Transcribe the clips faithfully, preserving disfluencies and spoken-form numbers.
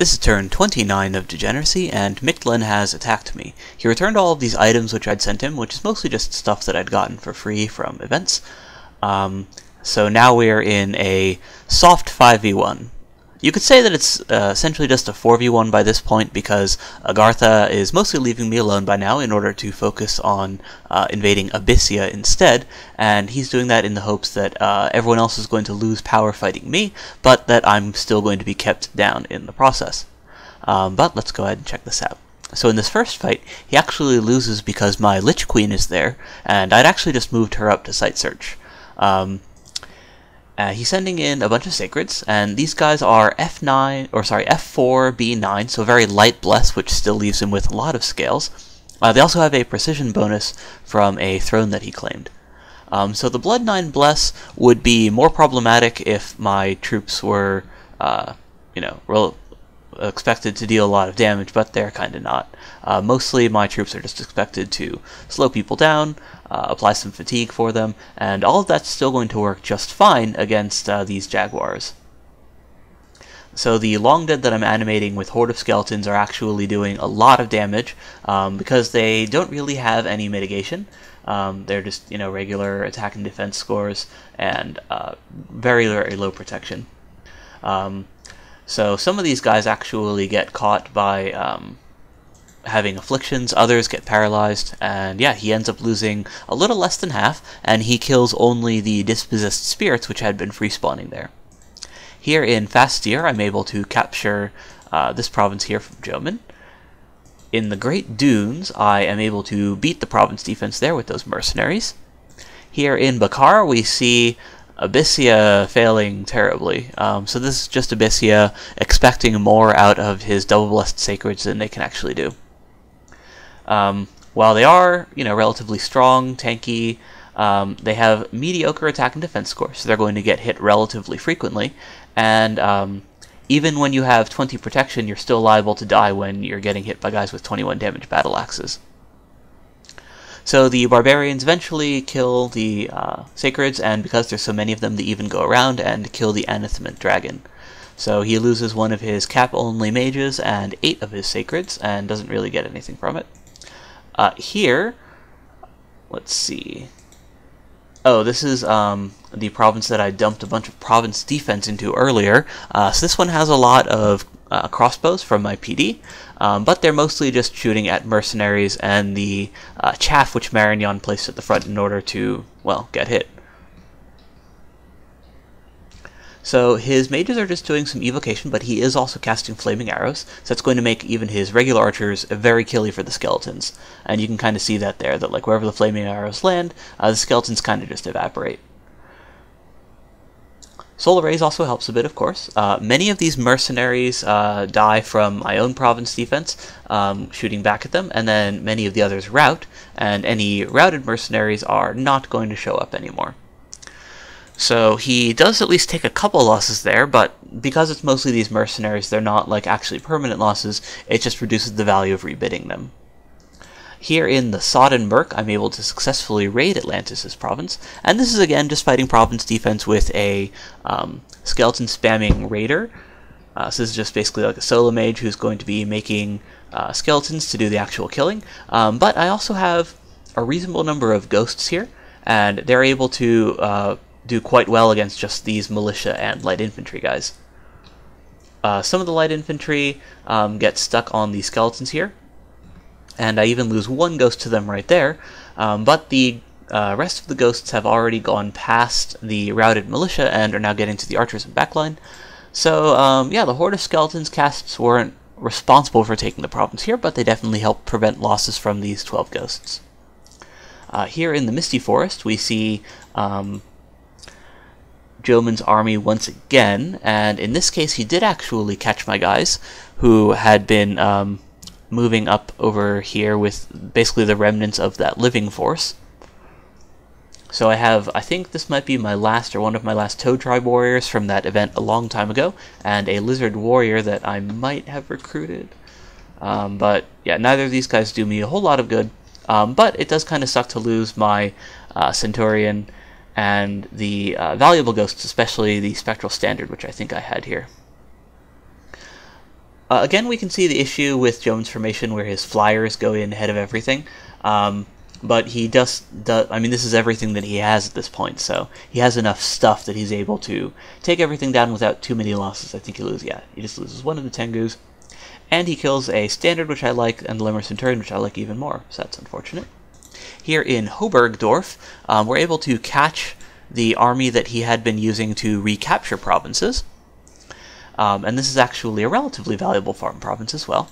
This is turn twenty-nine of Degeneracy, and Mictlan has attacked me. He returned all of these items which I'd sent him, which is mostly just stuff that I'd gotten for free from events. Um, so now we're in a soft five v one. You could say that it's uh, essentially just a four v one by this point, because Agartha is mostly leaving me alone by now in order to focus on uh, invading Abyssia instead, and he's doing that in the hopes that uh, everyone else is going to lose power fighting me, but that I'm still going to be kept down in the process. Um, but let's go ahead and check this out. So in this first fight, he actually loses because my Lich Queen is there, and I'd actually just moved her up to Sight Search. Um, Uh, he's sending in a bunch of sacreds, and these guys are F nine, or sorry, F four B nine, so very light bless, which still leaves him with a lot of scales. Uh, they also have a precision bonus from a throne that he claimed. Um, so the Blood Nine bless would be more problematic if my troops were, uh, you know, real expected to deal a lot of damage, but they're kind of not. Uh, mostly my troops are just expected to slow people down, uh, apply some fatigue for them, and all of that's still going to work just fine against uh, these Jaguars. So the long dead that I'm animating with Horde of Skeletons are actually doing a lot of damage um, because they don't really have any mitigation. Um, they're just, you know, regular attack and defense scores and uh, very, very low protection. Um, So some of these guys actually get caught by um, having afflictions, others get paralyzed, and yeah, he ends up losing a little less than half, and he kills only the dispossessed spirits which had been free spawning there. Here in Fastir, I'm able to capture uh, this province here from Jomon. In the Great Dunes, I am able to beat the province defense there with those mercenaries. Here in Bakar, we see Abyssia failing terribly. Um, so this is just Abyssia expecting more out of his double-blessed sacreds than they can actually do. Um, while they are, you know, relatively strong, tanky, um, they have mediocre attack and defense scores, so they're going to get hit relatively frequently, and um, even when you have twenty protection, you're still liable to die when you're getting hit by guys with twenty-one damage battle axes. So the barbarians eventually kill the uh, sacreds, and because there's so many of them, they even go around and kill the anathema dragon. So he loses one of his cap-only mages and eight of his sacreds, and doesn't really get anything from it. Uh, here, let's see. Oh, this is um, the province that I dumped a bunch of province defense into earlier. Uh, so this one has a lot of Uh, crossbows from my P D, um, but they're mostly just shooting at mercenaries and the uh, chaff which Marignon placed at the front in order to, well, get hit. So his mages are just doing some evocation, but he is also casting flaming arrows, so that's going to make even his regular archers very killy for the skeletons. And you can kind of see that there, that like wherever the flaming arrows land, uh, the skeletons kind of just evaporate. Solar Rays also helps a bit, of course. Uh, many of these mercenaries uh, die from my own province defense, um, shooting back at them, and then many of the others rout, and any routed mercenaries are not going to show up anymore. So he does at least take a couple losses there, but because it's mostly these mercenaries, they're not like actually permanent losses, it just reduces the value of rebidding them. Here in the Sodden Murk, I'm able to successfully raid Atlantis' province, and this is again just fighting province defense with a um, skeleton spamming raider. Uh, so this is just basically like a solo mage who's going to be making uh, skeletons to do the actual killing, um, but I also have a reasonable number of ghosts here, and they're able to uh, do quite well against just these militia and light infantry guys. Uh, some of the light infantry um, get stuck on the skeletons here, and I even lose one ghost to them right there, um, but the uh, rest of the ghosts have already gone past the routed militia and are now getting to the archers and backline. So um, yeah, the Horde of Skeletons casts weren't responsible for taking the problems here, but they definitely helped prevent losses from these twelve ghosts. Uh, here in the Misty Forest, we see um, Joman's army once again, and in this case he did actually catch my guys, who had been Um, moving up over here with basically the remnants of that living force. So I have, I think this might be my last or one of my last Toad Tribe warriors from that event a long time ago, and a lizard warrior that I might have recruited. Um, but yeah, neither of these guys do me a whole lot of good, um, but it does kind of suck to lose my uh, Centurion and the uh, valuable ghosts, especially the Spectral Standard, which I think I had here. Uh, again, we can see the issue with Jomon's formation where his flyers go in ahead of everything. Um, but he does, does, I mean, this is everything that he has at this point, so he has enough stuff that he's able to take everything down without too many losses. I think he loses, yeah, he just loses one of the Tengus. And he kills a Standard, which I like, and the Lemur Centurion, which I like even more, so that's unfortunate. Here in Hobergdorf, um, we're able to catch the army that he had been using to recapture provinces. Um, and this is actually a relatively valuable farm province as well.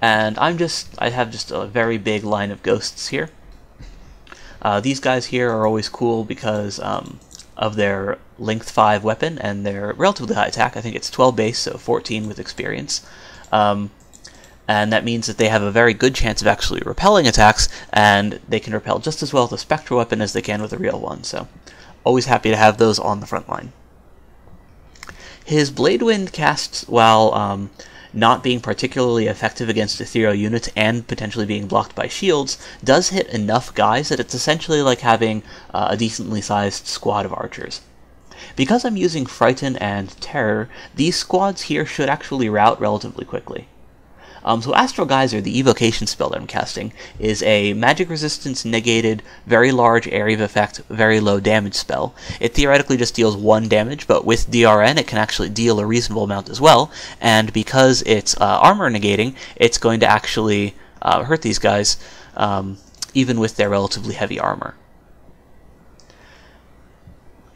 And I'm just, I have just a very big line of ghosts here. Uh, these guys here are always cool because um, of their length five weapon and their relatively high attack. I think it's twelve base, so fourteen with experience. Um, and that means that they have a very good chance of actually repelling attacks, and they can repel just as well with a spectral weapon as they can with a real one, so always happy to have those on the front line. His Bladewind casts, while um, not being particularly effective against ethereal units and potentially being blocked by shields, does hit enough guys that it's essentially like having uh, a decently sized squad of archers. Because I'm using Frighten and Terror, these squads here should actually rout relatively quickly. Um, so Astral Geyser, the Evocation spell that I'm casting, is a magic resistance negated, very large area of effect, very low damage spell. It theoretically just deals one damage, but with D R N it can actually deal a reasonable amount as well, and because it's uh, armor negating, it's going to actually uh, hurt these guys, um, even with their relatively heavy armor.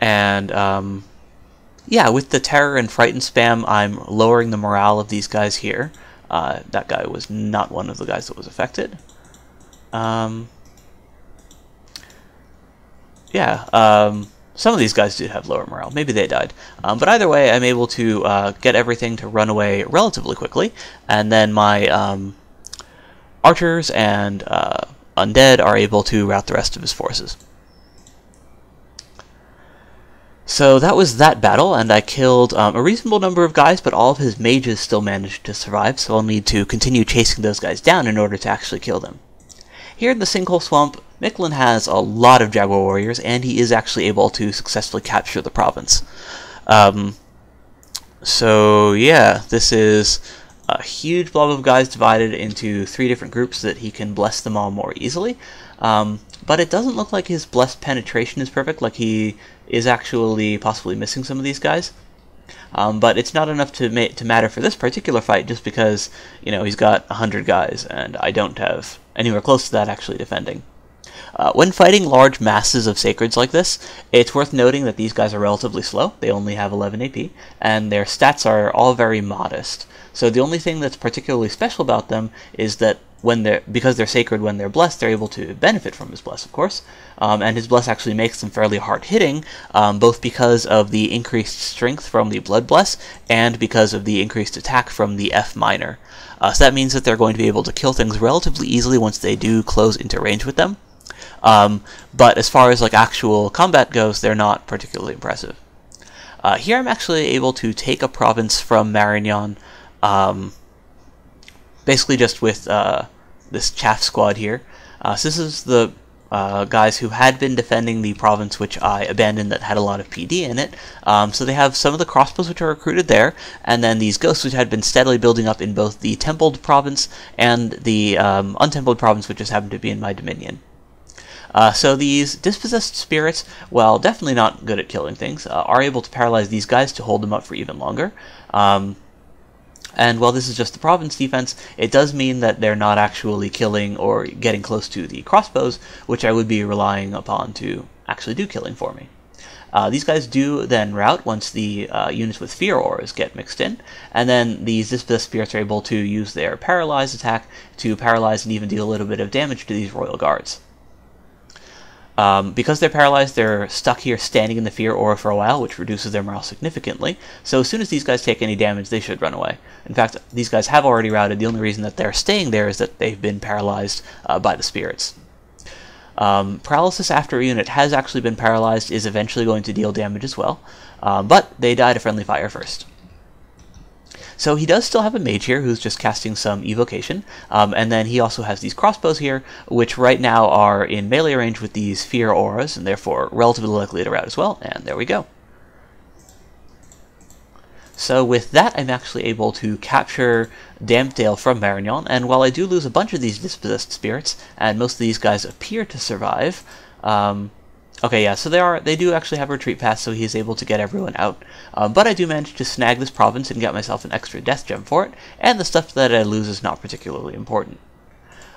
And, um, yeah, with the Terror and Frighten spam, I'm lowering the morale of these guys here. Uh, that guy was not one of the guys that was affected. Um, yeah, um, some of these guys do have lower morale. Maybe they died. Um, but either way, I'm able to uh, get everything to run away relatively quickly, and then my um, archers and uh, undead are able to rout the rest of his forces. So that was that battle, and I killed um, a reasonable number of guys, but all of his mages still managed to survive, so I'll need to continue chasing those guys down in order to actually kill them. Here in the Sinkhole Swamp, Mictlan has a lot of Jaguar Warriors, and he is actually able to successfully capture the province. Um, so yeah, this is a huge blob of guys divided into three different groups so that he can bless them all more easily. Um, but it doesn't look like his blessed penetration is perfect, like he is actually possibly missing some of these guys. Um, but it's not enough to, ma to matter for this particular fight, just because, you know, he's got one hundred guys, and I don't have anywhere close to that actually defending. Uh, when fighting large masses of sacreds like this, it's worth noting that these guys are relatively slow. They only have eleven A P, and their stats are all very modest. So the only thing that's particularly special about them is that when they're, because they're sacred when they're blessed, they're able to benefit from his bless, of course. Um, and his bless actually makes them fairly hard-hitting, um, both because of the increased strength from the blood bless and because of the increased attack from the F minor. Uh, so that means that they're going to be able to kill things relatively easily once they do close into range with them. Um, but as far as like actual combat goes, they're not particularly impressive. Uh, here I'm actually able to take a province from Marignon, um, basically just with uh, this chaff squad here. Uh, so this is the uh, guys who had been defending the province which I abandoned that had a lot of P D in it. Um, so they have some of the crossbows which are recruited there, and then these ghosts which had been steadily building up in both the templed province and the um, untempled province which just happened to be in my dominion. Uh, so these dispossessed spirits, while definitely not good at killing things, uh, are able to paralyze these guys to hold them up for even longer. Um, and while this is just the province defense, it does mean that they're not actually killing or getting close to the crossbows, which I would be relying upon to actually do killing for me. Uh, these guys do then rout once the uh, units with fear auras get mixed in, and then these dispossessed spirits are able to use their paralyze attack to paralyze and even deal a little bit of damage to these royal guards. Um, because they're paralyzed, they're stuck here standing in the fear aura for a while, which reduces their morale significantly. So as soon as these guys take any damage, they should run away. In fact, these guys have already routed. The only reason that they're staying there is that they've been paralyzed uh, by the spirits. Um, paralysis after a unit has actually been paralyzed is eventually going to deal damage as well, um, but they die to friendly fire first. So he does still have a mage here who's just casting some evocation, um, and then he also has these crossbows here, which right now are in melee range with these fear auras, and therefore relatively likely to rout as well, and there we go. So with that, I'm actually able to capture Dampdale from Marignon, and while I do lose a bunch of these dispossessed spirits, and most of these guys appear to survive, um, okay, yeah, so they are they do actually have a retreat pass, so he's able to get everyone out. Um, but I do manage to snag this province and get myself an extra death gem for it, and the stuff that I lose is not particularly important.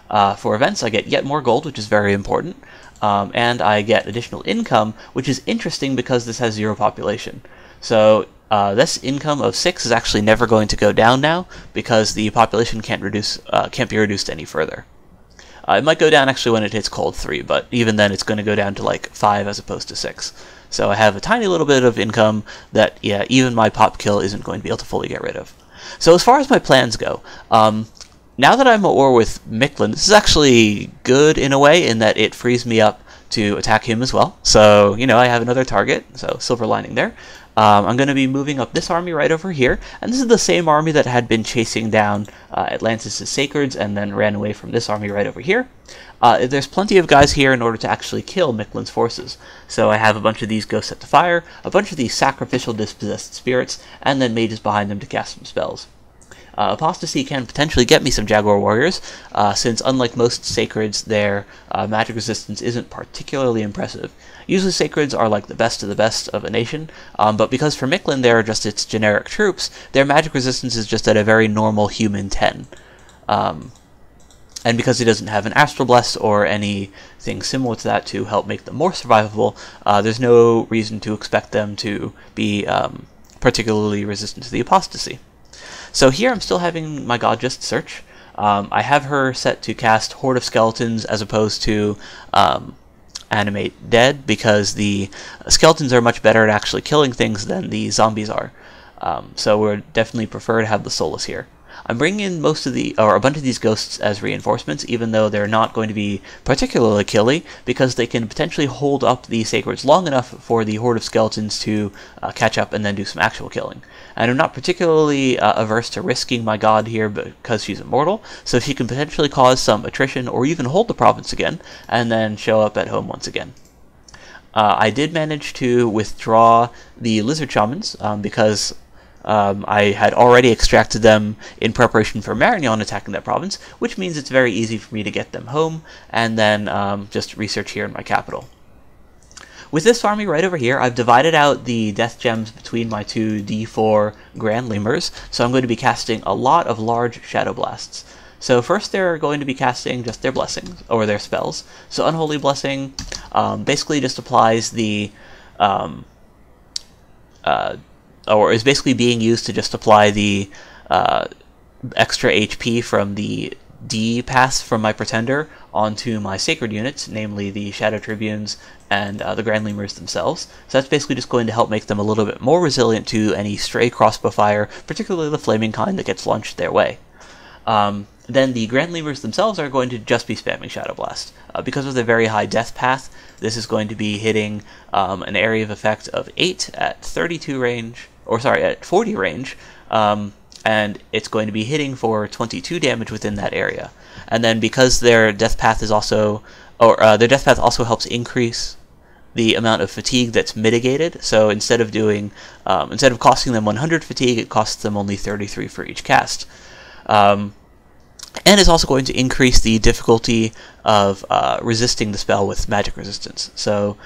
Uh, for events, I get yet more gold, which is very important, um, and I get additional income, which is interesting because this has zero population. So uh, this income of six is actually never going to go down now, because the population can't reduce uh, can't be reduced any further. Uh, it might go down actually when it hits cold three, but even then it's going to go down to like five as opposed to six. So I have a tiny little bit of income that, yeah, even my pop kill isn't going to be able to fully get rid of. So as far as my plans go, um, now that I'm at war with Mictlan, this is actually good in a way in that it frees me up to attack him as well. So, you know, I have another target, so silver lining there. Um, I'm going to be moving up this army right over here, and this is the same army that had been chasing down uh, Atlantis' Sacreds and then ran away from this army right over here. Uh, there's plenty of guys here in order to actually kill Mictlan's forces, so I have a bunch of these ghosts set to fire, a bunch of these sacrificial dispossessed spirits, and then mages behind them to cast some spells. Uh, Apostasy can potentially get me some Jaguar Warriors, uh, since unlike most Sacreds, their uh, magic resistance isn't particularly impressive. Usually Sacreds are like the best of the best of a nation, um, but because for Mictlan they're just its generic troops, their magic resistance is just at a very normal human ten. Um, and because he doesn't have an Astral Blast or anything similar to that to help make them more survivable, uh, there's no reason to expect them to be um, particularly resistant to the Apostasy. So here I'm still having my god just search. Um, I have her set to cast Horde of Skeletons as opposed to um, Animate Dead, because the skeletons are much better at actually killing things than the zombies are. Um, so we would definitely prefer to have the soulless here. I'm bringing in most of the, or a bunch of these ghosts as reinforcements, even though they're not going to be particularly killy, because they can potentially hold up the Sacreds long enough for the Horde of Skeletons to uh, catch up and then do some actual killing. And I'm not particularly uh, averse to risking my god here because she's immortal, so she can potentially cause some attrition or even hold the province again, and then show up at home once again. Uh, I did manage to withdraw the Lizard Shamans, um, because Um, I had already extracted them in preparation for Marignon attacking that province, which means it's very easy for me to get them home and then um, just research here in my capital. With this army right over here, I've divided out the death gems between my two D four Grand Lemurs, so I'm going to be casting a lot of large Shadow Blasts. So first they're going to be casting just their blessings, or their spells. So Unholy Blessing um, basically just applies the... Um, uh, or is basically being used to just apply the uh, extra H P from the D pass from my Pretender onto my Sacred units, namely the Shadow Tribunes and uh, the Grand Lemurs themselves. So that's basically just going to help make them a little bit more resilient to any stray crossbow fire, particularly the flaming kind that gets launched their way. Um, then the Grand Lemurs themselves are going to just be spamming Shadow Blast. Uh, because of the very high death path, this is going to be hitting um, an area of effect of eight at thirty-two range, or sorry, at forty range, um, and it's going to be hitting for twenty-two damage within that area. And then because their death path is also, or uh, their death path also helps increase the amount of fatigue that's mitigated. So instead of doing, um, instead of costing them one hundred fatigue, it costs them only thirty-three for each cast. Um, and it's also going to increase the difficulty of uh, resisting the spell with magic resistance. So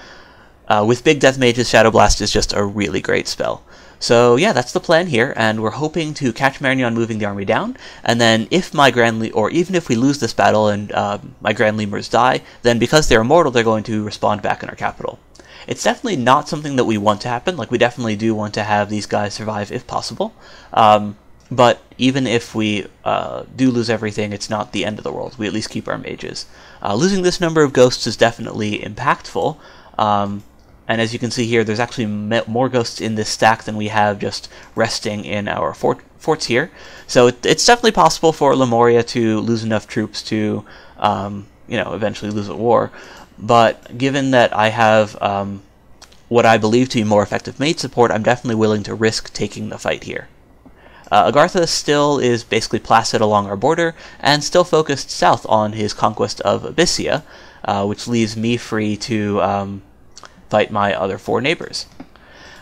uh, with big death mages, Shadow Blast is just a really great spell. So yeah, that's the plan here, and we're hoping to catch Marignon moving the army down, and then if my Grand Le or even if we lose this battle and uh, my Grand Lemurs die, then because they're immortal, they're going to respond back in our capital. It's definitely not something that we want to happen. Like, we definitely do want to have these guys survive if possible, um, but even if we uh, do lose everything, it's not the end of the world. We at least keep our mages. Uh, losing this number of ghosts is definitely impactful, um, and as you can see here, there's actually more ghosts in this stack than we have just resting in our fort forts here. So it, it's definitely possible for Lemuria to lose enough troops to, um, you know, eventually lose a war. But given that I have um, what I believe to be more effective mage support, I'm definitely willing to risk taking the fight here. Uh, Agartha still is basically placid along our border, and still focused south on his conquest of Abyssia, uh, which leaves me free to... Um, fight my other four neighbors.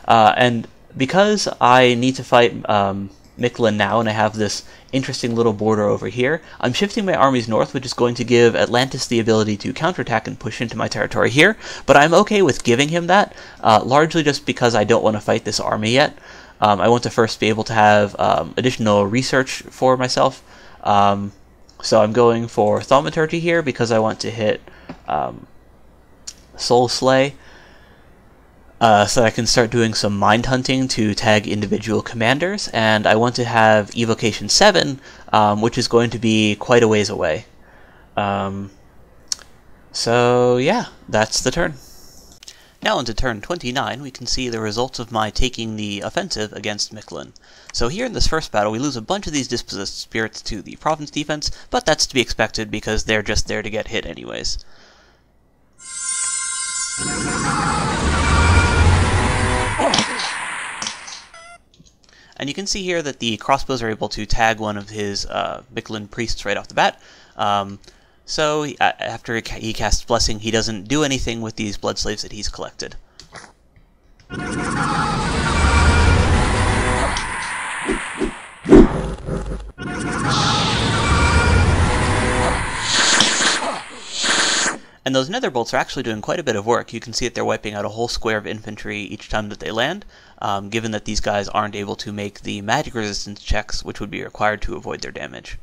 Uh, and because I need to fight um, Mictlan now, and I have this interesting little border over here, I'm shifting my armies north, which is going to give Atlantis the ability to counterattack and push into my territory here, but I'm okay with giving him that, uh, largely just because I don't want to fight this army yet. Um, I want to first be able to have um, additional research for myself, um, so I'm going for Thaumaturgy here because I want to hit um, Soul Slay, Uh, so I can start doing some mind hunting to tag individual commanders, and I want to have Evocation seven, um, which is going to be quite a ways away. Um, so yeah, that's the turn. Now into turn twenty-nine, we can see the results of my taking the offensive against Mictlan. So here in this first battle, we lose a bunch of these dispossessed spirits to the province defense, but that's to be expected because they're just there to get hit anyways. And you can see here that the crossbows are able to tag one of his uh, Mictlan priests right off the bat. Um, so he, after he casts Blessing, he doesn't do anything with these blood slaves that he's collected. And those nether bolts are actually doing quite a bit of work. You can see that they're wiping out a whole square of infantry each time that they land, um, given that these guys aren't able to make the magic resistance checks, which would be required to avoid their damage.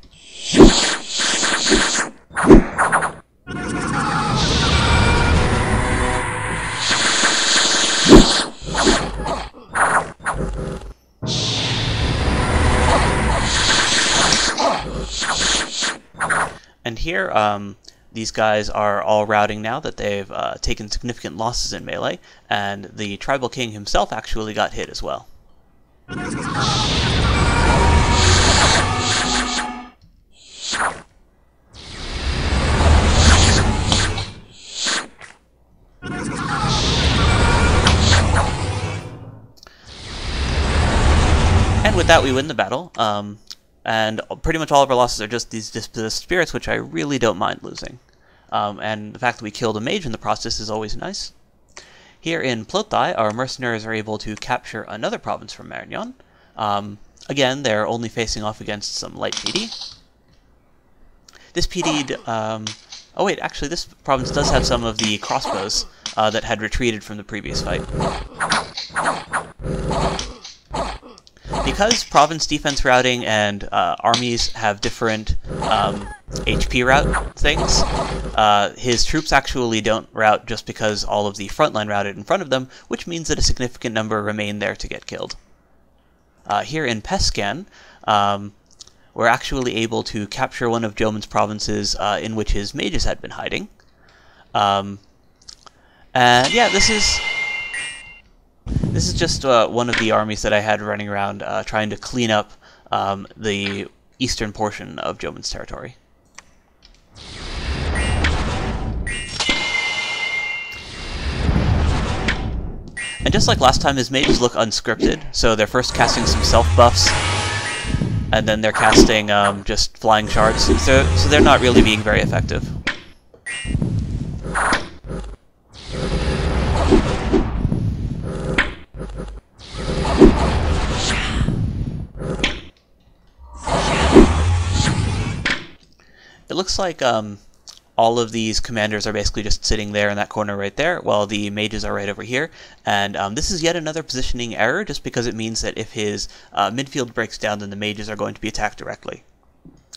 And here, um... these guys are all routing now that they've uh, taken significant losses in melee, and the tribal king himself actually got hit as well. And with that, we win the battle. Um, And pretty much all of our losses are just these dispossessed spirits, which I really don't mind losing. Um, and the fact that we killed a mage in the process is always nice. Here in Plothai, our mercenaries are able to capture another province from Marignon. Um, again, they're only facing off against some light P D. This P D'd... Um, oh wait, actually this province does have some of the crossbows uh, that had retreated from the previous fight. Because province defense routing and uh, armies have different um, H P route things, uh, his troops actually don't route just because all of the frontline routed in front of them, which means that a significant number remain there to get killed. Uh, here in Pescan, um, we're actually able to capture one of Jomon's provinces uh, in which his mages had been hiding. Um, and yeah, this is... This is just uh, one of the armies that I had running around uh, trying to clean up um, the eastern portion of Jomon's territory. And just like last time, his mages look unscripted, so they're first casting some self-buffs, and then they're casting um, just flying shards, so, so they're not really being very effective. It looks like um, all of these commanders are basically just sitting there in that corner right there, while the mages are right over here. And um, this is yet another positioning error, just because it means that if his uh, midfield breaks down, then the mages are going to be attacked directly.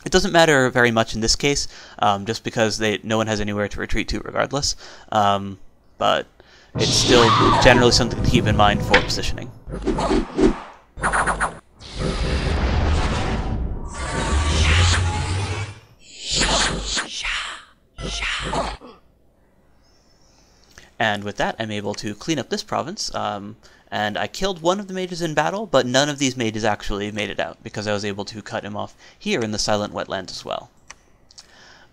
It doesn't matter very much in this case, um, just because they, no one has anywhere to retreat to regardless. Um, but it's still generally something to keep in mind for positioning. And with that, I'm able to clean up this province, um, and I killed one of the mages in battle, but none of these mages actually made it out, because I was able to cut him off here in the Silent Wetlands as well.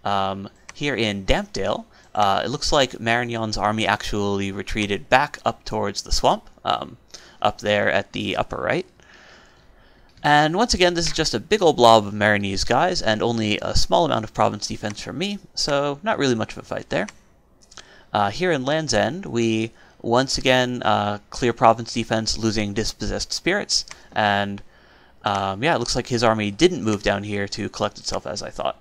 Um, here in Dampdale, uh, it looks like Marignon's army actually retreated back up towards the swamp, um, up there at the upper right. And once again, this is just a big old blob of Marinese guys, and only a small amount of province defense from me, so not really much of a fight there. Uh, here in Land's End, we Once again, uh, clear province defense, losing dispossessed spirits, and um, yeah, it looks like his army didn't move down here to collect itself as I thought.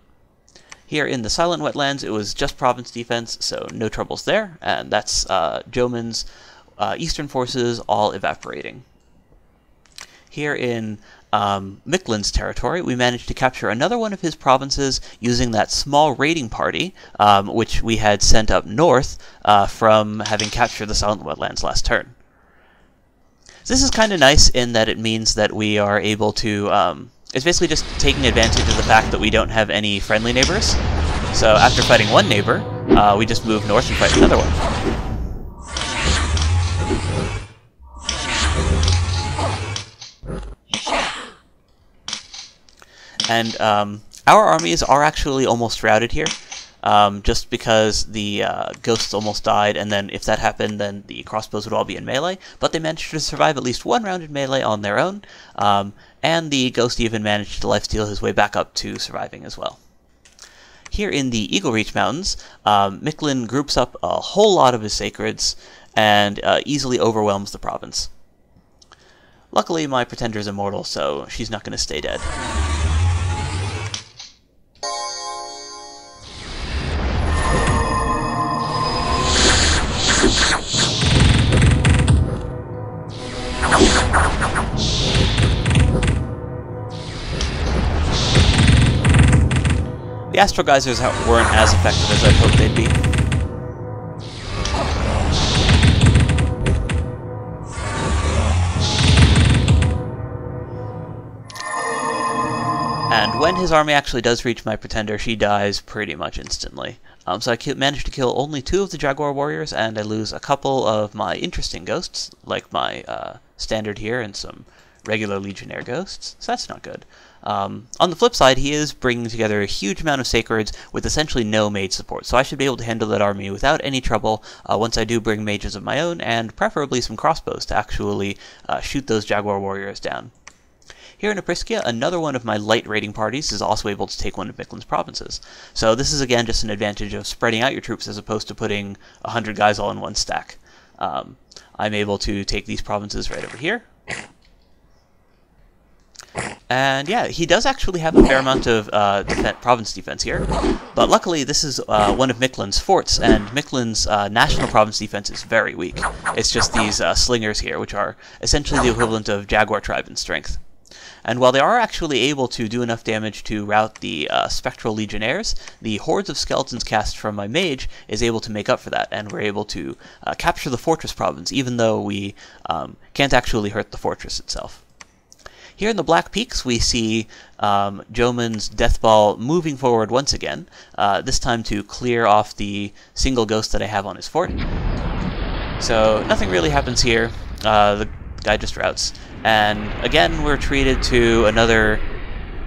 Here in the Silent Wetlands, it was just province defense, so no troubles there, and that's uh, Joman's uh, eastern forces all evaporating. Here in um, Mictlan's territory, we managed to capture another one of his provinces using that small raiding party, um, which we had sent up north uh, from having captured the Silent Wetlands last turn. So this is kind of nice in that it means that we are able to... Um, it's basically just taking advantage of the fact that we don't have any friendly neighbors. So after fighting one neighbor, uh, we just move north and fight another one. And um, our armies are actually almost routed here, um, just because the uh, ghosts almost died, and then if that happened, then the crossbows would all be in melee, but they managed to survive at least one round in melee on their own, um, and the ghost even managed to lifesteal his way back up to surviving as well. Here in the Eagle Reach Mountains, um, Mictlan groups up a whole lot of his sacreds, and uh, easily overwhelms the province. Luckily, my Pretender's immortal, so she's not going to stay dead. The Astral Geysers weren't as effective as I hoped they'd be. And when his army actually does reach my Pretender, she dies pretty much instantly. Um, so I managed to kill only two of the Jaguar Warriors, and I lose a couple of my interesting ghosts, like my uh, Standard here and some regular Legionnaire ghosts, so that's not good. Um, on the flip side, he is bringing together a huge amount of sacreds with essentially no mage support, so I should be able to handle that army without any trouble uh, once I do bring mages of my own, and preferably some crossbows to actually uh, shoot those Jaguar Warriors down. Here in Abyssia, another one of my light raiding parties is also able to take one of Mictlan's provinces. So this is again just an advantage of spreading out your troops as opposed to putting a hundred guys all in one stack. Um, I'm able to take these provinces right over here. And yeah, he does actually have a fair amount of uh, defense, province defense here, but luckily this is uh, one of Mictlan's forts, and Mictlan's uh, national province defense is very weak. It's just these uh, slingers here, which are essentially the equivalent of Jaguar Tribe in strength. And while they are actually able to do enough damage to rout the uh, Spectral Legionnaires, the Hordes of Skeletons cast from my mage is able to make up for that, and we're able to uh, capture the fortress province, even though we um, can't actually hurt the fortress itself. Here in the Black Peaks, we see um, Joman's Death Ball moving forward once again, uh, this time to clear off the single ghost that I have on his fort. So nothing really happens here, uh, the guy just routs. And again, we're treated to another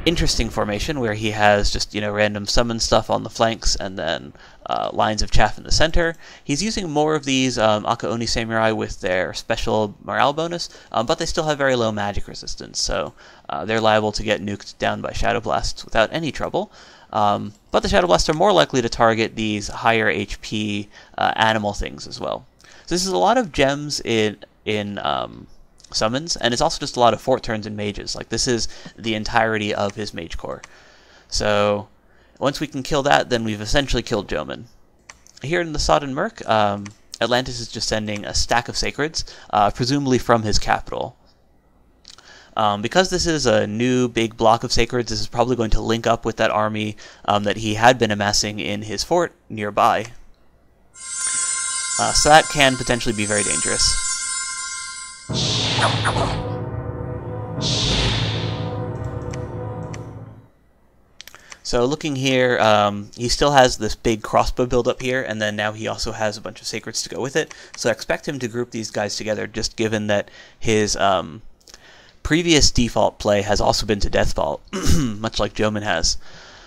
interesting formation where he has just, you know, random summon stuff on the flanks and then uh, lines of chaff in the center. He's using more of these um, Akaoni Samurai with their special morale bonus, um, but they still have very low magic resistance, so uh, they're liable to get nuked down by Shadow Blasts without any trouble. Um, but the Shadow Blasts are more likely to target these higher H P uh, animal things as well. So this is a lot of gems in... in um, summons, and it's also just a lot of fort turns and mages. Like, this is the entirety of his mage corps. So once we can kill that, then we've essentially killed Jomon. Here in the Sodden Murk, um, Atlantis is just sending a stack of sacreds, uh, presumably from his capital. Um, because this is a new big block of sacreds, this is probably going to link up with that army um, that he had been amassing in his fort nearby. Uh, so that can potentially be very dangerous. So looking here, um, he still has this big crossbow build up here, and then now he also has a bunch of sacreds to go with it. So I expect him to group these guys together, just given that his um, previous default play has also been to Deathfall, much like Jomon has.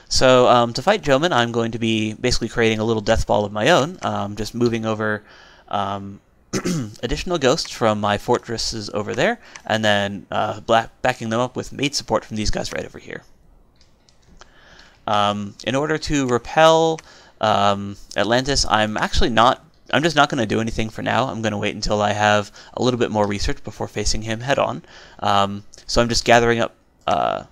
So um, to fight Jomon, I'm going to be basically creating a little Deathfall of my own, um, just moving over... Um, additional ghosts from my fortresses over there, and then uh, black backing them up with mate support from these guys right over here. Um, in order to repel um, Atlantis, I'm actually not I'm just not going to do anything for now. I'm going to wait until I have a little bit more research before facing him head on. Um, so I'm just gathering up, uh,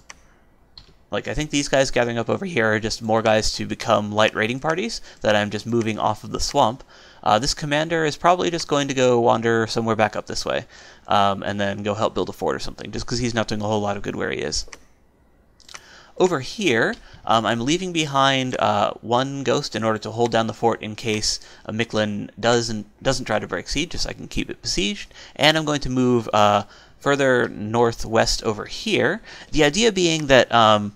like I think these guys gathering up over here are just more guys to become light raiding parties that I'm just moving off of the swamp. Uh, this commander is probably just going to go wander somewhere back up this way, um, and then go help build a fort or something, just because he's not doing a whole lot of good where he is. Over here, um, I'm leaving behind uh, one ghost in order to hold down the fort in case uh, Mictlan doesn't doesn't try to break siege, just so I can keep it besieged. And I'm going to move uh, further northwest over here. The idea being that um,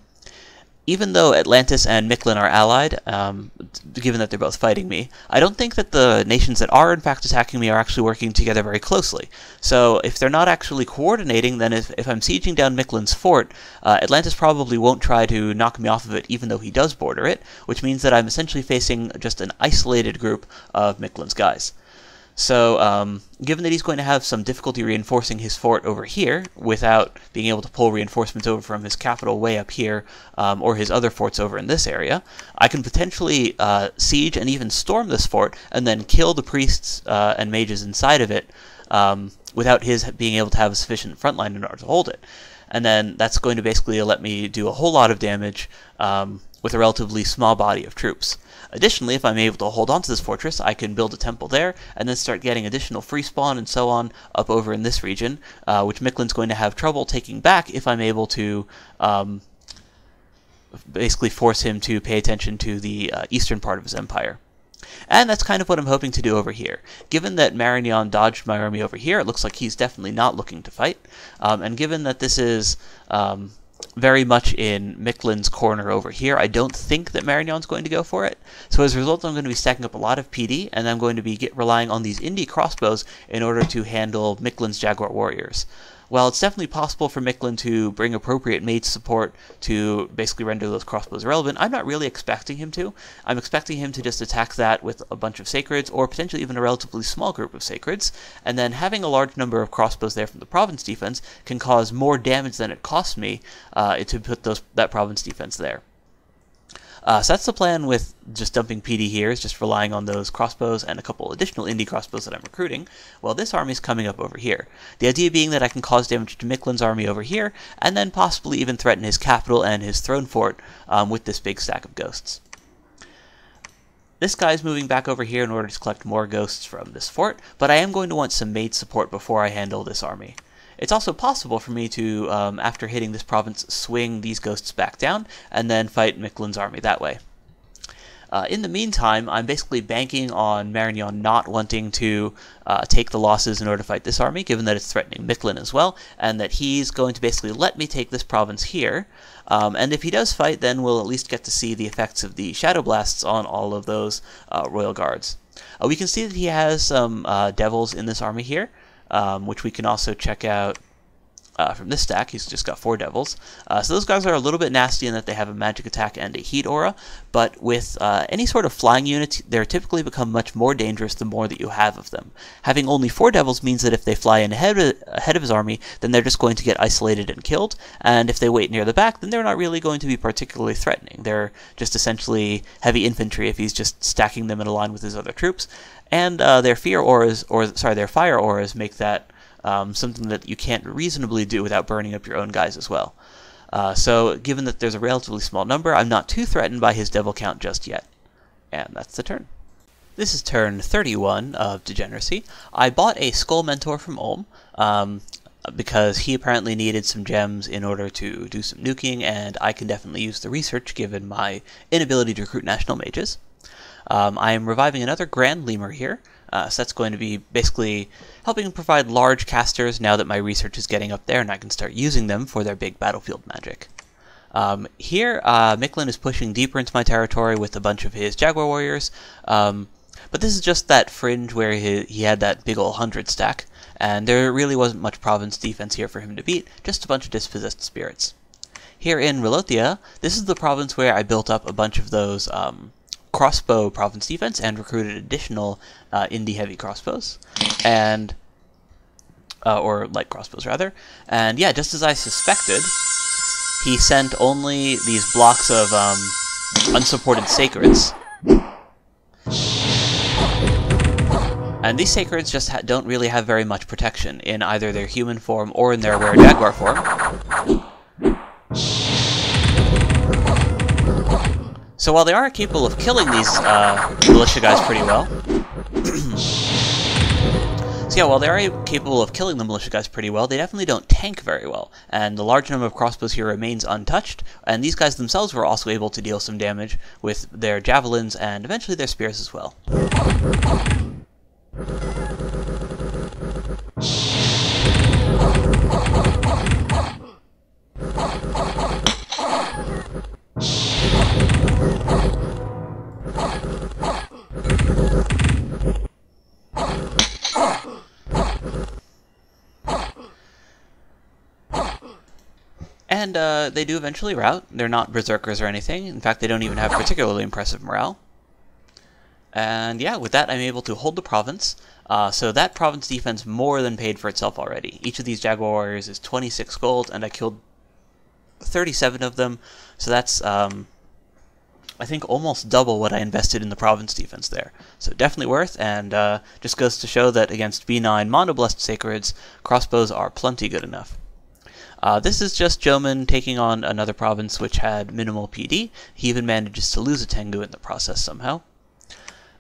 even though Atlantis and Mictlan are allied, um, given that they're both fighting me, I don't think that the nations that are in fact attacking me are actually working together very closely. So if they're not actually coordinating, then if, if I'm sieging down Mictlan's fort, uh, Atlantis probably won't try to knock me off of it even though he does border it, which means that I'm essentially facing just an isolated group of Mictlan's guys. So um, given that he's going to have some difficulty reinforcing his fort over here without being able to pull reinforcements over from his capital way up here, um, or his other forts over in this area, I can potentially uh, siege and even storm this fort and then kill the priests uh, and mages inside of it um, without his being able to have a sufficient frontline in order to hold it. And then that's going to basically let me do a whole lot of damage um, with a relatively small body of troops. Additionally, if I'm able to hold on to this fortress, I can build a temple there, and then start getting additional free spawn and so on up over in this region, uh, which Mictlan's going to have trouble taking back if I'm able to um, basically force him to pay attention to the uh, eastern part of his empire. And that's kind of what I'm hoping to do over here. Given that Marignon dodged my army over here, it looks like he's definitely not looking to fight, um, and given that this is um, very much in Mictlan's corner over here, I don't think that Marignon's going to go for it. So as a result, I'm going to be stacking up a lot of P D, and I'm going to be get, relying on these indie crossbows in order to handle Mictlan's Jaguar Warriors. While it's definitely possible for Mictlan to bring appropriate mage support to basically render those crossbows relevant, I'm not really expecting him to. I'm expecting him to just attack that with a bunch of sacreds, or potentially even a relatively small group of sacreds, and then having a large number of crossbows there from the province defense can cause more damage than it costs me uh, to put those that province defense there. Uh, so that's the plan with just dumping P D here, is just relying on those crossbows and a couple additional indie crossbows that I'm recruiting, while this army is coming up over here. The idea being that I can cause damage to Mictlan's army over here, and then possibly even threaten his capital and his throne fort um, with this big stack of ghosts. This guy's moving back over here in order to collect more ghosts from this fort, but I am going to want some mage support before I handle this army. It's also possible for me to, um, after hitting this province, swing these ghosts back down and then fight Mictlan's army that way. Uh, in the meantime, I'm basically banking on Marignon not wanting to uh, take the losses in order to fight this army, given that it's threatening Mictlan as well, and that he's going to basically let me take this province here. Um, and if he does fight, then we'll at least get to see the effects of the Shadow Blasts on all of those uh, Royal Guards. Uh, we can see that he has some uh, devils in this army here. Um, which we can also check out uh, from this stack. He's just got four devils. Uh, so those guys are a little bit nasty in that they have a magic attack and a heat aura, but with uh, any sort of flying units, they typically become much more dangerous the more that you have of them. Having only four devils means that if they fly in ahead of, ahead of his army, then they're just going to get isolated and killed, and if they wait near the back, then they're not really going to be particularly threatening. They're just essentially heavy infantry if he's just stacking them in a line with his other troops. And uh, their fear auras, or sorry, their fire auras make that um, something that you can't reasonably do without burning up your own guys as well. Uh, so given that there's a relatively small number, I'm not too threatened by his devil count just yet. And that's the turn. This is turn thirty-one of Degeneracy. I bought a Skull Mentor from Ulm, um, because he apparently needed some gems in order to do some nuking, and I can definitely use the research given my inability to recruit national mages. Um, I am reviving another Grand Lemur here, uh, so that's going to be basically helping provide large casters now that my research is getting up there and I can start using them for their big battlefield magic. Um, here, uh, Mictlan is pushing deeper into my territory with a bunch of his Jaguar Warriors, um, but this is just that fringe where he, he had that big ol' hundred stack, and there really wasn't much province defense here for him to beat, just a bunch of dispossessed spirits. Here in Relothia, this is the province where I built up a bunch of those um, crossbow province defense and recruited additional uh, indie heavy crossbows, and uh, or light crossbows rather. And yeah, just as I suspected, he sent only these blocks of um, unsupported sacreds. And these Sacreds just ha don't really have very much protection in either their human form or in their were-jaguar form. So while they are capable of killing these uh, militia guys pretty well, so yeah, while they are capable of killing the militia guys pretty well, they definitely don't tank very well, and the large number of crossbows here remains untouched, and these guys themselves were also able to deal some damage with their javelins and eventually their spears as well. And uh, they do eventually rout. They're not berserkers or anything. In fact, they don't even have particularly impressive morale. And yeah, with that, I'm able to hold the province. Uh, so that province defense more than paid for itself already. Each of these Jaguar Warriors is twenty-six gold, and I killed thirty-seven of them. So that's, um, I think, almost double what I invested in the province defense there. So definitely worth, and uh, just goes to show that against B nine mono-blessed Sacreds, crossbows are plenty good enough. Uh, this is just Jomon taking on another province which had minimal P D. He even manages to lose a Tengu in the process somehow.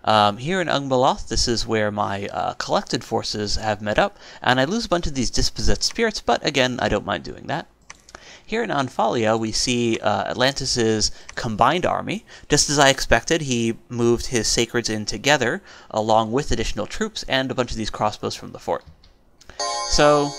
Um, here in Ungbaloth, this is where my uh, collected forces have met up, and I lose a bunch of these dispossessed spirits, but again, I don't mind doing that. Here in Anfalia, we see uh, Atlantis' combined army. Just as I expected, he moved his Sacreds in together, along with additional troops and a bunch of these crossbows from the fort. So...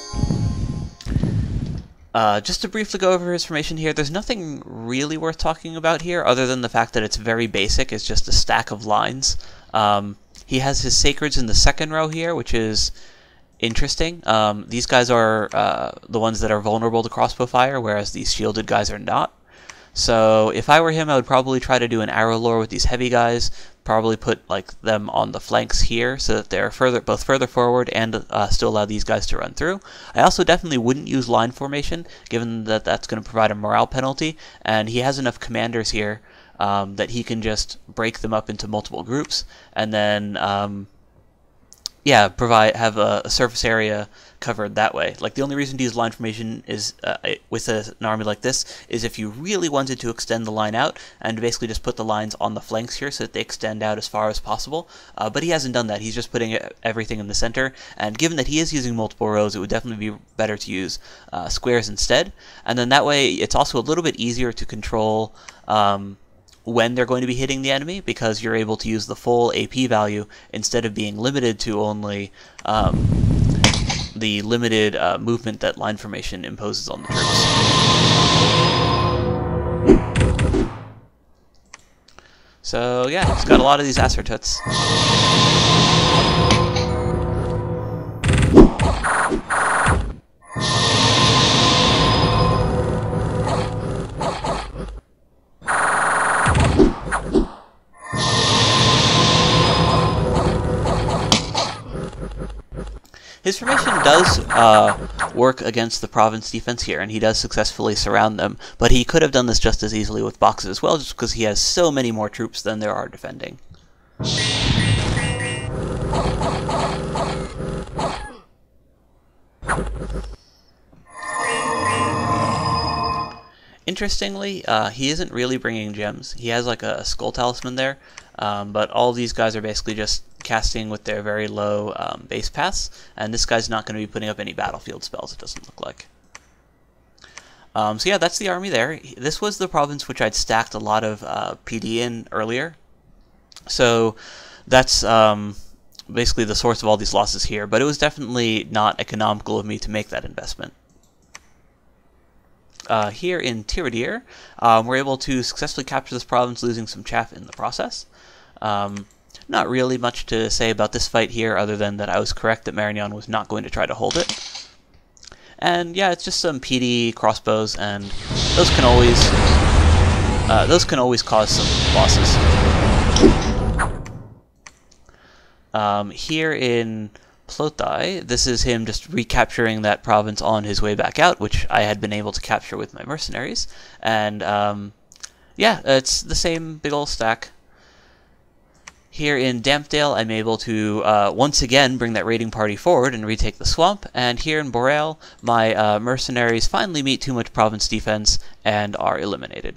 Uh, just to briefly go over his formation here, there's nothing really worth talking about here other than the fact that it's very basic. It's just a stack of lines. Um, he has his Sacreds in the second row here, which is interesting. Um, these guys are uh, the ones that are vulnerable to crossbow fire, whereas these shielded guys are not. So if I were him, I would probably try to do an arrow lore with these heavy guys, probably put like them on the flanks here so that they're further, both further forward and uh, still allow these guys to run through. I also definitely wouldn't use line formation, given that that's going to provide a morale penalty, and he has enough commanders here um, that he can just break them up into multiple groups and then um, yeah, provide have a, a surface area covered that way. Like, the only reason to use line formation is uh, with a, an army like this is if you really wanted to extend the line out and basically just put the lines on the flanks here so that they extend out as far as possible. Uh, but he hasn't done that. He's just putting everything in the center. And given that he is using multiple rows, it would definitely be better to use uh, squares instead. And then that way, it's also a little bit easier to control um, when they're going to be hitting the enemy, because you're able to use the full A P value instead of being limited to only... Um, the limited uh, movement that line formation imposes on the troops. So yeah, it's got a lot of these Assertuts. His formation does uh, work against the province defense here, and he does successfully surround them, but he could have done this just as easily with boxes as well, just because he has so many more troops than there are defending. Interestingly, uh, he isn't really bringing gems. He has like a skull talisman there, um, but all these guys are basically just casting with their very low um, base pass, and this guy's not going to be putting up any battlefield spells, it doesn't look like. Um, so yeah, that's the army there. This was the province which I'd stacked a lot of uh, P D in earlier, so that's um, basically the source of all these losses here, but it was definitely not economical of me to make that investment. Uh, here in Tiradir, um, we're able to successfully capture this province, losing some chaff in the process. Um, Not really much to say about this fight here, other than that I was correct that Marignon was not going to try to hold it. And yeah, it's just some P D crossbows, and those can always uh, those can always cause some losses. Um, here in Plothai, this is him just recapturing that province on his way back out, which I had been able to capture with my mercenaries. And um, yeah, it's the same big ol' stack. Here in Dampdale, I'm able to uh, once again bring that raiding party forward and retake the swamp, and here in Boreal, my uh, mercenaries finally meet too much province defense and are eliminated.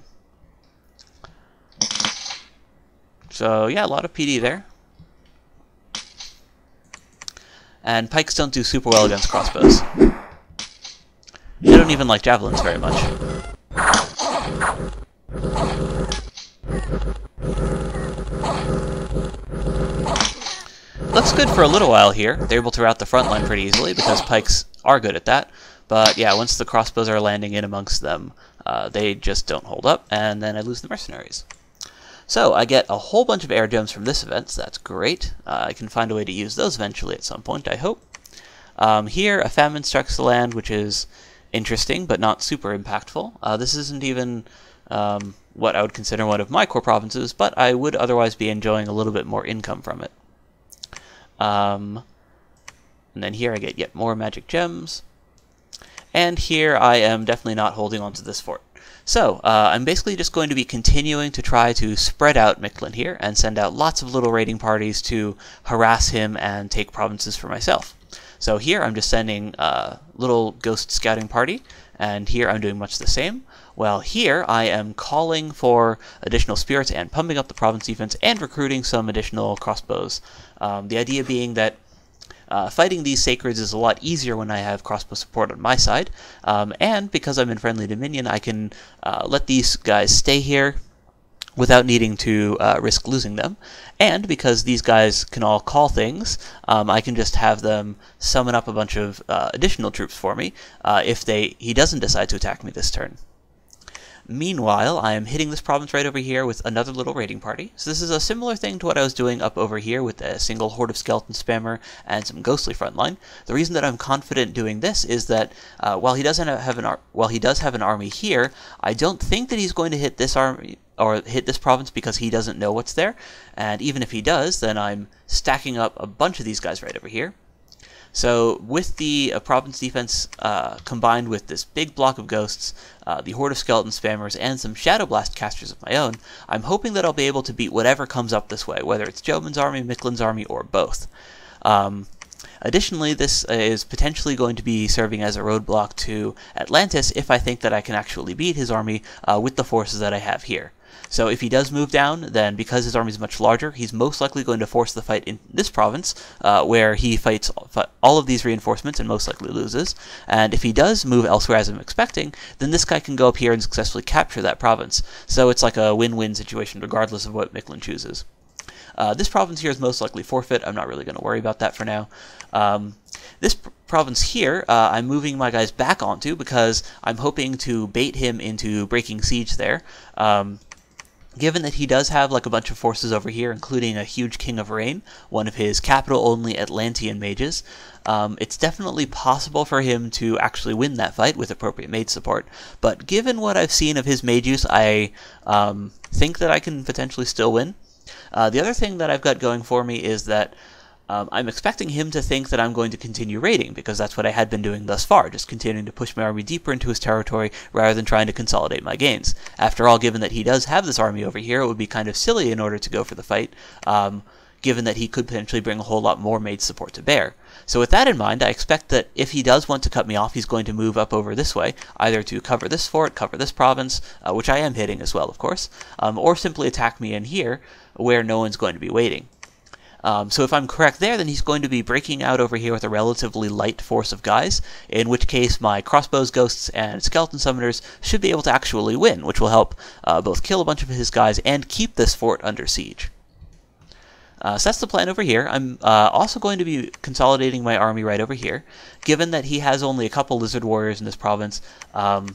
So yeah, a lot of P D there. And pikes don't do super well against crossbows. They don't even like javelins very much. Looks good for a little while here. They're able to route the front line pretty easily because pikes are good at that. But yeah, once the crossbows are landing in amongst them, uh, they just don't hold up, and then I lose the mercenaries. So I get a whole bunch of air gems from this event, so that's great. Uh, I can find a way to use those eventually at some point, I hope. Um, here, a famine strikes the land, which is interesting, but not super impactful. Uh, this isn't even um, what I would consider one of my core provinces, but I would otherwise be enjoying a little bit more income from it. Um, and then here I get yet more magic gems. And here I am definitely not holding on to this fort. So, uh, I'm basically just going to be continuing to try to spread out Mictlan here and send out lots of little raiding parties to harass him and take provinces for myself. So here I'm just sending a little ghost scouting party, and here I'm doing much the same. Well, here I am calling for additional spirits and pumping up the province defense and recruiting some additional crossbows. Um, the idea being that Uh, fighting these sacreds is a lot easier when I have crossbow support on my side, um, and because I'm in friendly dominion, I can uh, let these guys stay here without needing to uh, risk losing them, and because these guys can all call things, um, I can just have them summon up a bunch of uh, additional troops for me uh, if they he doesn't decide to attack me this turn. Meanwhile, I am hitting this province right over here with another little raiding party. So this is a similar thing to what I was doing up over here with a single Horde of Skeleton spammer and some ghostly frontline. The reason that I'm confident doing this is that uh, while he doesn't have an ar while he does have an army here, I don't think that he's going to hit this army or hit this province because he doesn't know what's there. And even if he does, then I'm stacking up a bunch of these guys right over here. So with the uh, province defense uh, combined with this big block of ghosts, uh, the Horde of Skeleton spammers, and some Shadow Blast casters of my own, I'm hoping that I'll be able to beat whatever comes up this way, whether it's Jomon's army, Mictlan's army, or both. Um, additionally, this is potentially going to be serving as a roadblock to Atlantis if I think that I can actually beat his army uh, with the forces that I have here. So if he does move down, then because his army is much larger, he's most likely going to force the fight in this province, uh, where he fights all of these reinforcements and most likely loses. And if he does move elsewhere as I'm expecting, then this guy can go up here and successfully capture that province. So it's like a win-win situation regardless of what Mictlan chooses. Uh, this province here is most likely forfeit. I'm not really going to worry about that for now. Um, this pr province here, uh, I'm moving my guys back onto because I'm hoping to bait him into breaking siege there. Um, Given that he does have like a bunch of forces over here, including a huge King of Rain, one of his capital-only Atlantean mages, um, it's definitely possible for him to actually win that fight with appropriate mage support. But given what I've seen of his mage use, I um, think that I can potentially still win. Uh, the other thing that I've got going for me is that Um, I'm expecting him to think that I'm going to continue raiding, because that's what I had been doing thus far, just continuing to push my army deeper into his territory rather than trying to consolidate my gains. After all, given that he does have this army over here, it would be kind of silly in order to go for the fight, um, given that he could potentially bring a whole lot more mage support to bear. So with that in mind, I expect that if he does want to cut me off, he's going to move up over this way, either to cover this fort, cover this province, uh, which I am hitting as well, of course, um, or simply attack me in here, where no one's going to be waiting. Um, so if I'm correct there, then he's going to be breaking out over here with a relatively light force of guys, in which case my crossbows, ghosts, and skeleton summoners should be able to actually win, which will help uh, both kill a bunch of his guys and keep this fort under siege. Uh, so that's the plan over here. I'm uh, also going to be consolidating my army right over here. Given that he has only a couple lizard warriors in this province, um,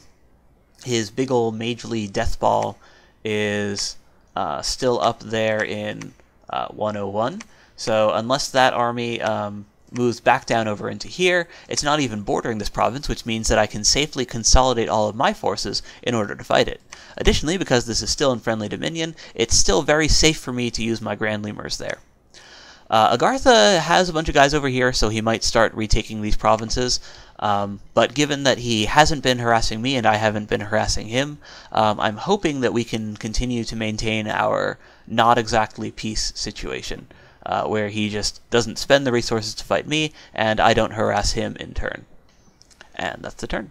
his big old magely death ball is uh, still up there in uh, one oh one. So unless that army um, moves back down over into here, it's not even bordering this province, which means that I can safely consolidate all of my forces in order to fight it. Additionally, because this is still in friendly dominion, it's still very safe for me to use my Grand Lemurs there. Uh, Agartha has a bunch of guys over here, so he might start retaking these provinces. Um, but given that he hasn't been harassing me and I haven't been harassing him, um, I'm hoping that we can continue to maintain our not exactly peace situation, uh, where he just doesn't spend the resources to fight me and I don't harass him in turn. And that's the turn.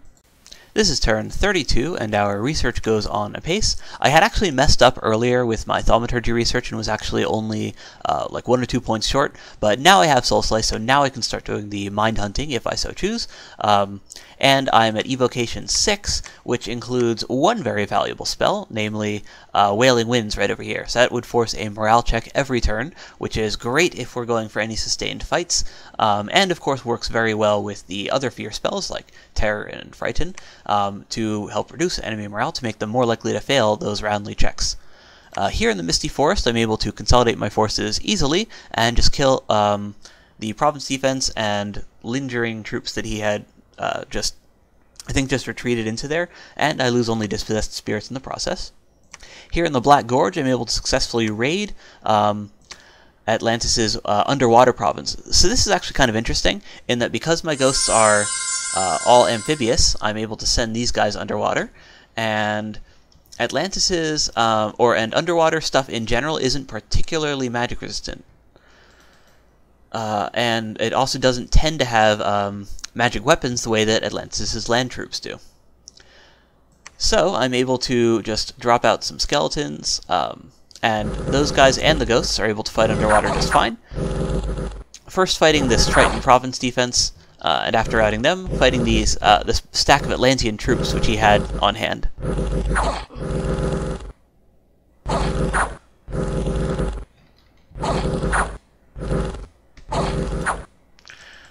This is turn thirty-two, and our research goes on apace. I had actually messed up earlier with my Thaumaturgy research and was actually only uh, like one or two points short, but now I have Soul Slice, so now I can start doing the Mind Hunting if I so choose. Um, and I'm at Evocation six, which includes one very valuable spell, namely uh, Wailing Winds right over here. So that would force a morale check every turn, which is great if we're going for any sustained fights, um, and of course works very well with the other fear spells like Terror and Frighten, Um, to help reduce enemy morale to make them more likely to fail those roundly checks. Uh, here in the Misty Forest, I'm able to consolidate my forces easily and just kill um, the province defense and lingering troops that he had uh, just, I think, just retreated into there, and I lose only dispossessed spirits in the process. Here in the Black Gorge, I'm able to successfully raid um, Atlantis's uh, underwater province. So this is actually kind of interesting in that because my ghosts are Uh, all amphibious, I'm able to send these guys underwater, and Atlantis's uh, or and underwater stuff in general isn't particularly magic resistant, uh, and it also doesn't tend to have um, magic weapons the way that Atlantis's land troops do. So I'm able to just drop out some skeletons, um, and those guys and the ghosts are able to fight underwater just fine. First, fighting this Triton province defense. Uh, and after routing them, fighting these uh, this stack of Atlantean troops which he had on hand.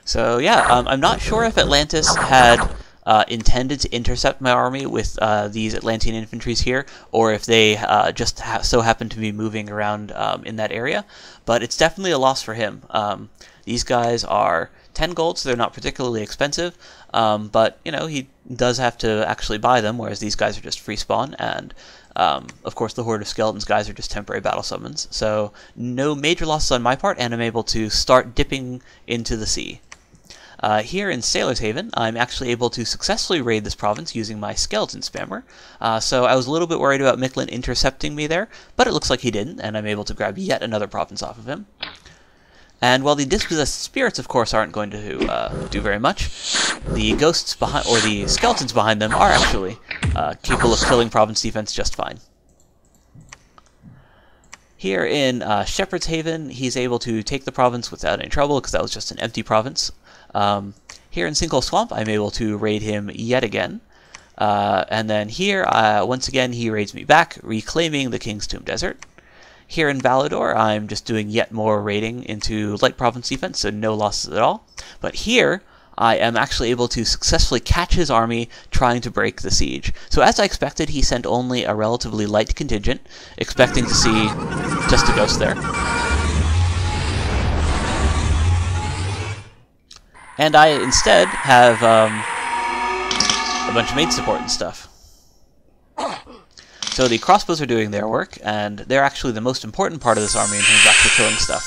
So yeah, um, I'm not sure if Atlantis had uh, intended to intercept my army with uh, these Atlantean infantries here, or if they uh, just ha so happened to be moving around um, in that area, but it's definitely a loss for him. Um, these guys are ten gold, so they're not particularly expensive, um, but, you know, he does have to actually buy them, whereas these guys are just free spawn, and, um, of course, the Horde of Skeletons guys are just temporary battle summons, so no major losses on my part, and I'm able to start dipping into the sea. Uh, here in Sailor's Haven, I'm actually able to successfully raid this province using my Skeleton Spammer, uh, so I was a little bit worried about Mictlan intercepting me there, but it looks like he didn't, and I'm able to grab yet another province off of him. And while the dispossessed spirits, of course, aren't going to uh, do very much, the ghosts behind, or the skeletons behind them, are actually uh, capable of killing province defense just fine. Here in uh, Shepherd's Haven, he's able to take the province without any trouble, because that was just an empty province. Um, here in Sinkhole Swamp, I'm able to raid him yet again. Uh, and then here, uh, once again, he raids me back, reclaiming the King's Tomb Desert. Here in Valador, I'm just doing yet more raiding into light province defense, so no losses at all. But here, I am actually able to successfully catch his army trying to break the siege. So as I expected, he sent only a relatively light contingent, expecting to see just a ghost there. And I instead have um, a bunch of mage support and stuff. So the crossbows are doing their work, and they're actually the most important part of this army in terms of actually killing stuff.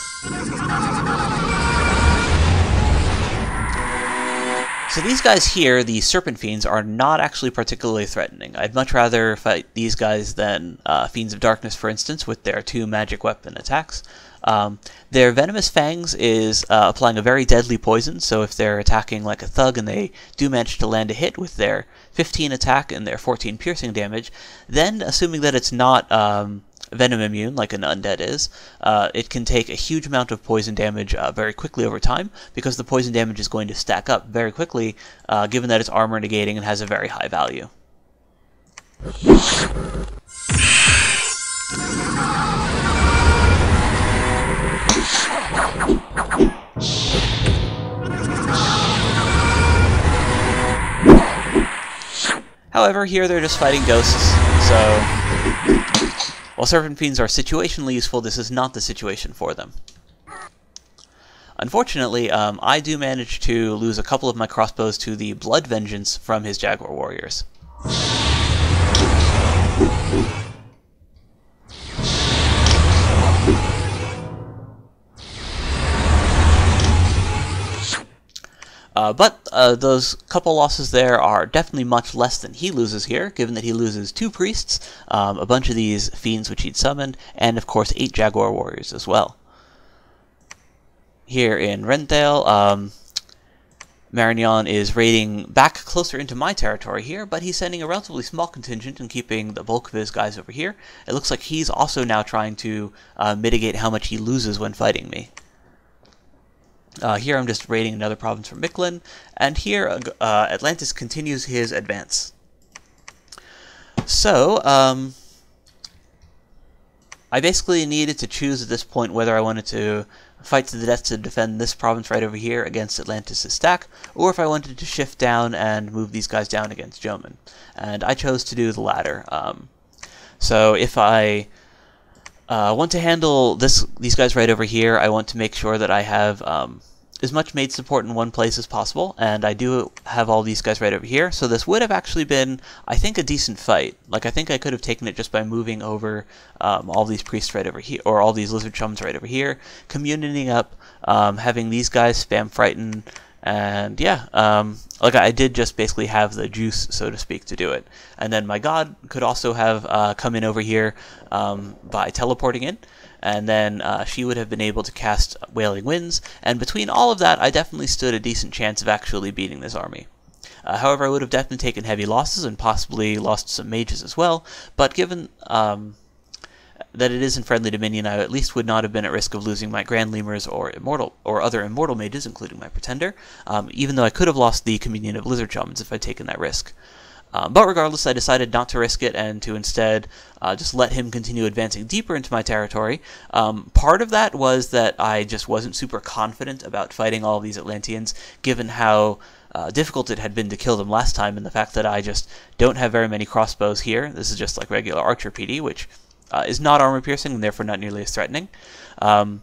So these guys here, the Serpent Fiends, are not actually particularly threatening. I'd much rather fight these guys than uh, Fiends of Darkness, for instance, with their two magic weapon attacks. Um, their Venomous Fangs is uh, applying a very deadly poison, so if they're attacking like a thug and they do manage to land a hit with their fifteen attack and their fourteen piercing damage, then, assuming that it's not um, venom immune like an undead is, uh, it can take a huge amount of poison damage uh, very quickly over time, because the poison damage is going to stack up very quickly, uh, given that it's armor negating and has a very high value. However, here they're just fighting ghosts, so while Serpent Fiends are situationally useful, this is not the situation for them. Unfortunately, um, I do manage to lose a couple of my crossbows to the Blood Vengeance from his Jaguar Warriors. Uh, but uh, those couple losses there are definitely much less than he loses here, given that he loses two priests, um, a bunch of these fiends which he'd summoned, and of course eight Jaguar Warriors as well. Here in Rendale, um, Marignon is raiding back closer into my territory here, but he's sending a relatively small contingent and keeping the bulk of his guys over here. It looks like he's also now trying to uh, mitigate how much he loses when fighting me. Uh, here I'm just raiding another province from Mictlan, and here uh, Atlantis continues his advance. So, um, I basically needed to choose at this point whether I wanted to fight to the death to defend this province right over here against Atlantis' stack, or if I wanted to shift down and move these guys down against Jomon. And I chose to do the latter. Um, so if I... I uh, want to handle this, these guys right over here. I want to make sure that I have um, as much mage support in one place as possible, and I do have all these guys right over here, so this would have actually been, I think, a decent fight. Like, I think I could have taken it just by moving over um, all these priests right over here, or all these lizard chums right over here, communioning up, um, having these guys spam Frighten, and yeah, um, like I did just basically have the juice, so to speak, to do it. And then my god could also have uh, come in over here um, by teleporting in, and then uh, she would have been able to cast Wailing Winds, and between all of that, I definitely stood a decent chance of actually beating this army. Uh, however, I would have definitely taken heavy losses and possibly lost some mages as well, but given um, that it is in friendly dominion, I at least would not have been at risk of losing my Grand Lemurs or immortal or other immortal mages, including my Pretender, um, even though I could have lost the communion of lizard chums if I'd taken that risk. Um, but regardless, I decided not to risk it and to instead uh, just let him continue advancing deeper into my territory. Um, part of that was that I just wasn't super confident about fighting all these Atlanteans, given how Uh, difficult it had been to kill them last time, and the fact that I just don't have very many crossbows here. This is just like regular archer P D, which uh, is not armor piercing and therefore not nearly as threatening. Um,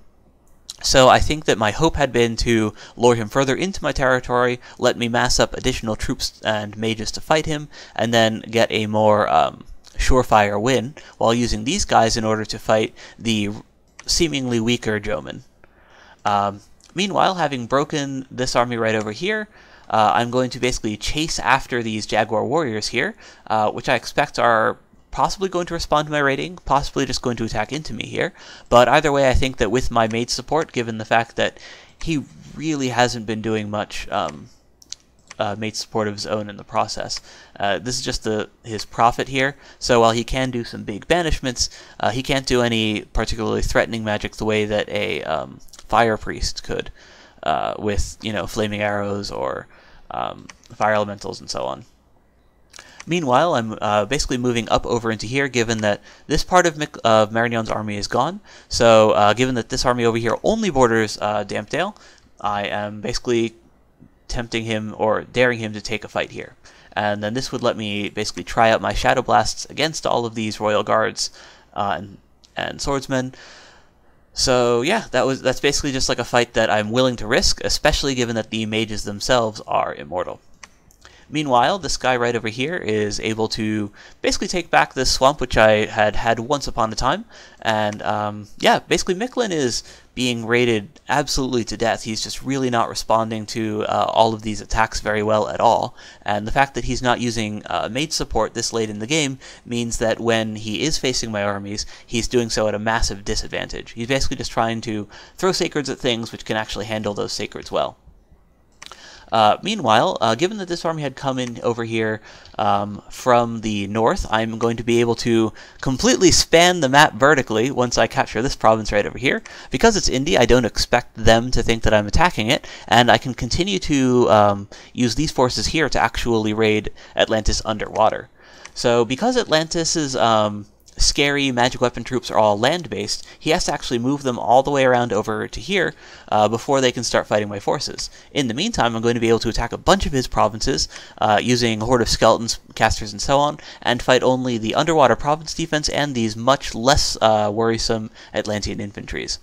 so I think that my hope had been to lure him further into my territory, let me mass up additional troops and mages to fight him, and then get a more um, surefire win while using these guys in order to fight the seemingly weaker Jomon. Um, meanwhile, having broken this army right over here, Uh, I'm going to basically chase after these Jaguar Warriors here, uh, which I expect are possibly going to respond to my raiding, possibly just going to attack into me here. But either way, I think that with my mage support, given the fact that he really hasn't been doing much um, uh, mage support of his own in the process, uh, this is just the, his profit here. So while he can do some big banishments, uh, he can't do any particularly threatening magic the way that a um, Fire Priest could. Uh, with, you know, flaming arrows or um, fire elementals and so on. Meanwhile, I'm uh, basically moving up over into here, given that this part of Mic uh, Marignon's army is gone. So, uh, given that this army over here only borders uh, Dampdale, I am basically tempting him or daring him to take a fight here. And then this would let me basically try out my Shadow Blasts against all of these Royal Guards uh, and, and Swordsmen. So yeah, that was that's basically just like a fight that I'm willing to risk, especially given that the mages themselves are immortal. Meanwhile, this guy right over here is able to basically take back this swamp, which I had had once upon a time. And um, yeah, basically Mictlan is being raided absolutely to death. He's just really not responding to uh, all of these attacks very well at all. And the fact that he's not using uh, mage support this late in the game means that when he is facing my armies, he's doing so at a massive disadvantage. He's basically just trying to throw sacreds at things which can actually handle those sacreds well. Uh, meanwhile, uh, given that this army had come in over here um, from the north, I'm going to be able to completely span the map vertically once I capture this province right over here. Because it's Indy, I don't expect them to think that I'm attacking it, and I can continue to um, use these forces here to actually raid Atlantis underwater. So because Atlantis is... Um, scary magic weapon troops are all land-based, he has to actually move them all the way around over to here uh, before they can start fighting my forces. In the meantime, I'm going to be able to attack a bunch of his provinces uh, using Horde of Skeletons, casters, and so on, and fight only the underwater province defense and these much less uh, worrisome Atlantean infantries.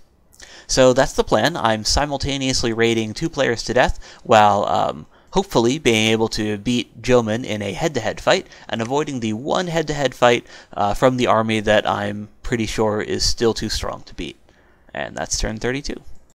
So that's the plan. I'm simultaneously raiding two players to death while... Um, hopefully being able to beat Jomon in a head-to-head fight, and avoiding the one head-to-head fight uh, from the army that I'm pretty sure is still too strong to beat. And that's turn thirty-two.